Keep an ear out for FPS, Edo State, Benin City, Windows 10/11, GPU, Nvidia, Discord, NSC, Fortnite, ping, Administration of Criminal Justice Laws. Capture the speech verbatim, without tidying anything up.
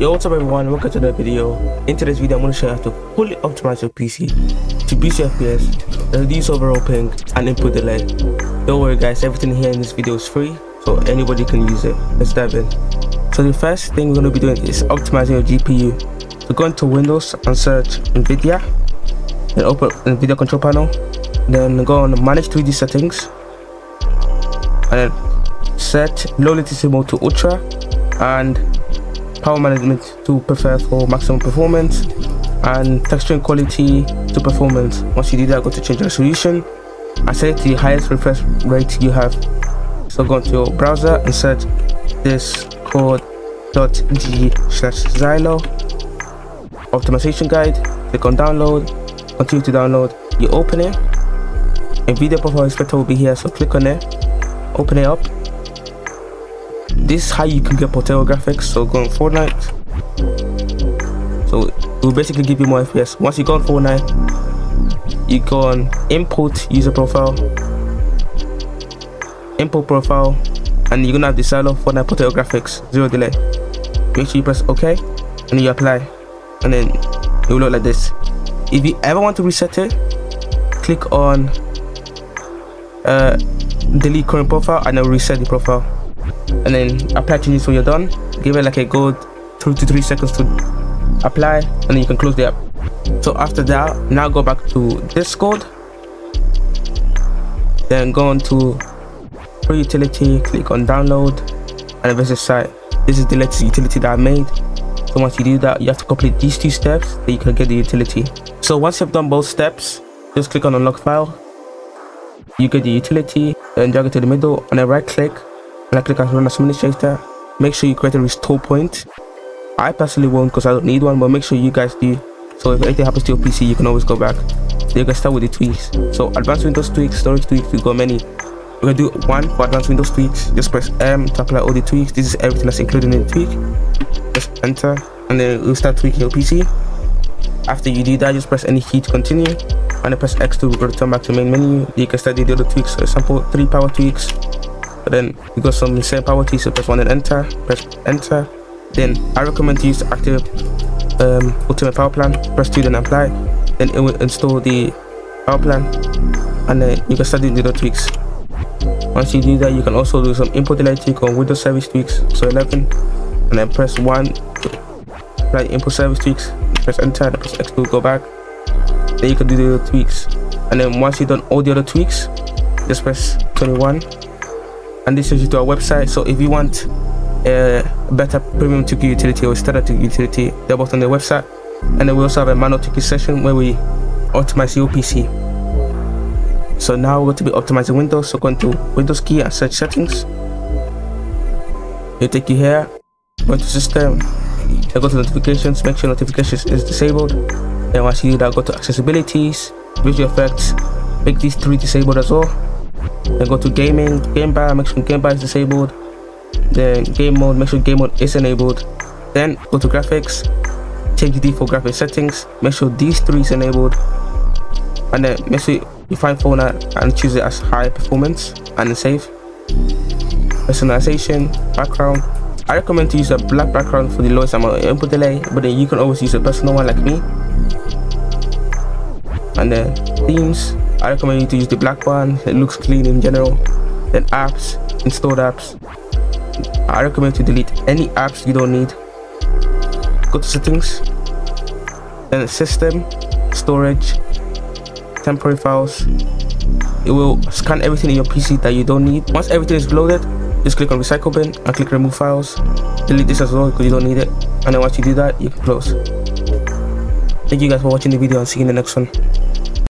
Yo, what's up everyone, welcome to another video. In today's video I'm going to show you how to fully optimize your P C to boost your F P S, reduce overall ping and improve the lag. Don't worry guys, everything here in this video is free, so anybody can use it. Let's dive in. So the first thing we're going to be doing is optimizing your G P U. So go into Windows and search Nvidia, then open Nvidia control panel, then go on manage three D settings and then set low latency mode to ultra and power management to prefer for maximum performance and texture and quality to performance. Once you do that, go to change resolution and set it to the highest refresh rate you have. So go into your browser and search discord dot g slash xylo optimization guide, click on download, continue to download, you open it. A video profile inspector will be here, so click on it, open it up. This is how you can get portable graphics. So go on Fortnite, so it will basically give you more F P S. Once you go on Fortnite, you go on import user profile, import profile, and you're gonna have the silo Fortnite portable graphics, zero delay. Make sure you press OK and you apply, and then it will look like this. If you ever want to reset it, click on uh, delete current profile and it will reset the profile. And then apply changes when you're done. Give it like a good two to three seconds to apply, and then you can close the app. So after that, now go back to Discord, then go on to free utility, click on download, and visit site. This is the latest utility that I made. So once you do that, you have to complete these two steps, then you can get the utility. So once you've done both steps, just click on unlock file. You get the utility, then drag it to the middle, and then right click. I click on run as administrator. Make sure you create a restore point. I personally won't because I don't need one, but make sure you guys do. So if anything happens to your P C, you can always go back. Then you can start with the tweaks. So advanced Windows tweaks, storage tweaks, we've got many. We're gonna do one for advanced Windows tweaks. Just press M to apply all the tweaks. This is everything that's included in the tweak. Just enter and then we'll start tweaking your P C. After you do that, just press any key to continue and then press X to return back to main menu. You can start the other tweaks. For example, three power tweaks. But then you got some insane power keys, so press one and enter, press enter. Then I recommend to use the active um, ultimate power plan, press two then apply. Then it will install the power plan and then you can start doing the tweaks. Once you do that, you can also do some input delay tweak or Windows service tweaks, so eleven, and then press one to apply input service tweaks, press enter, then press X to go back. Then you can do the other tweaks. And then once you've done all the other tweaks, just press twenty-one. And this takes you to our website. So if you want a better premium two K utility or standard two K utility, they're both on the website. And then we also have a manual two K session where we optimize your P C. So now we're going to be optimizing Windows. So go into Windows key and search settings. It'll take you here. Go to system. Then go to notifications. Make sure notifications is disabled. Then once you do that, go to accessibilities, visual effects. Make these three disabled as well. Then go to gaming, game bar, make sure game bar is disabled. Then game mode, make sure game mode is enabled. Then go to graphics, change the default graphics settings, make sure these three is enabled. And then make sure you find Fortnite and choose it as high performance and then save. Personalization, background. I recommend to use a black background for the lowest amount of input delay, but then you can always use a personal one like me. And then themes. I recommend you to use the black one, it looks clean in general. Then apps, installed apps. I recommend to delete any apps you don't need. Go to settings, then system, storage, temporary files. It will scan everything in your P C that you don't need. Once everything is loaded, just click on recycle bin and click remove files. Delete this as well because you don't need it. And then once you do that, you can close. Thank you guys for watching the video and see you in the next one.